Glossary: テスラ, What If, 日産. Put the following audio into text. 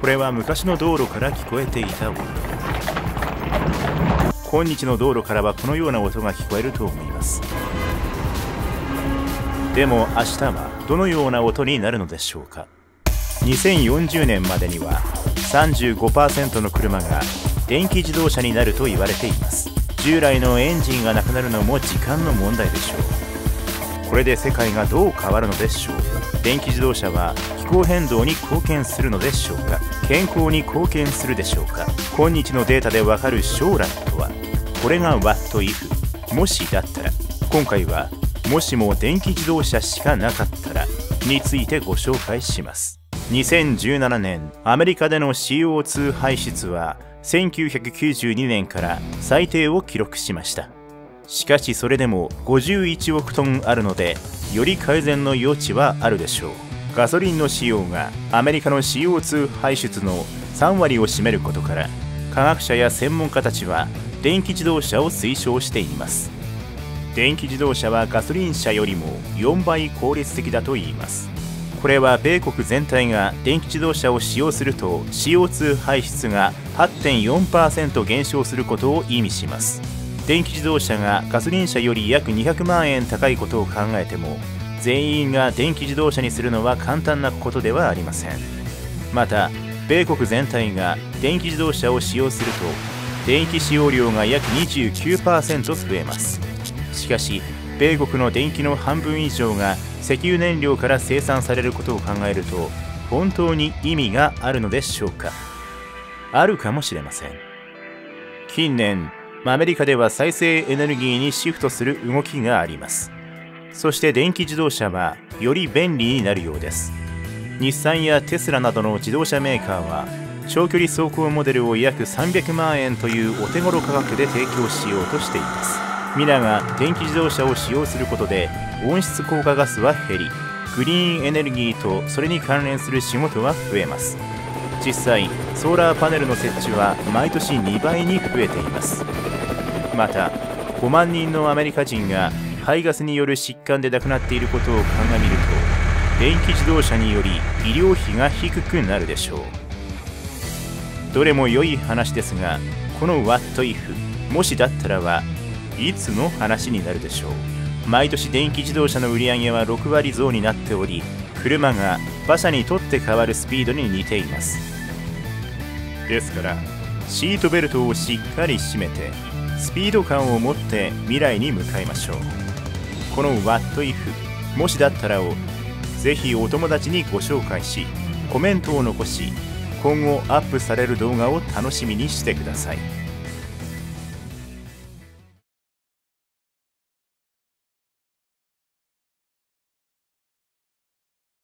これは昔の道路から聞こえていた音。今日の道路からはこのような音が聞こえると思います。でも明日はどのような音になるのでしょうか。2040年までには 35% の車が電気自動車になると言われています。従来のエンジンがなくなるのも時間の問題でしょう。これで世界がどう変わるのでしょうか。電気自動車は気候変動に貢献するのでしょうか。健康に貢献するでしょうか。今日のデータでわかる将来とは。これが What If もしだったら。今回はもしも電気自動車しかなかったらについてご紹介します。2017年アメリカでの CO2 排出は1992年から最低を記録しました。しかしそれでも51億トンあるのでより改善の余地はあるでしょう。ガソリンの使用がアメリカの CO2 排出の3割を占めることから科学者や専門家たちは電気自動車を推奨しています。電気自動車はガソリン車よりも4倍効率的だといいます。これは米国全体が電気自動車を使用すると CO2 排出が 8.4% 減少することを意味します。電気自動車がガソリン車より約200万円高いことを考えても全員が電気自動車にするのは簡単なことではありません。また米国全体が電気自動車を使用すると電気使用量が約 29% 増えます。しかし米国の電気の半分以上が石油燃料から生産されることを考えると本当に意味があるのでしょうか。あるかもしれません。近年アメリカでは再生エネルギーにシフトする動きがあります。そして電気自動車はより便利になるようです。日産やテスラなどの自動車メーカーは長距離走行モデルを約300万円というお手頃価格で提供しようとしています。皆が電気自動車を使用することで温室効果ガスは減り、グリーンエネルギーとそれに関連する仕事は増えます。実際ソーラーパネルの設置は毎年2倍に増えています。また5万人のアメリカ人が排ガスによる疾患で亡くなっていることを鑑みると電気自動車により医療費が低くなるでしょう。どれも良い話ですが、この What If もしだったらはいつの話になるでしょう。毎年電気自動車の売り上げは6割増になっており、車が馬車にとって変わるスピードに似ています。ですからシートベルトをしっかり締めてスピード感を持って未来に向かいましょう。この What If もしだったらをぜひお友達にご紹介し、コメントを残し、今後アップされる動画を楽しみにしてください。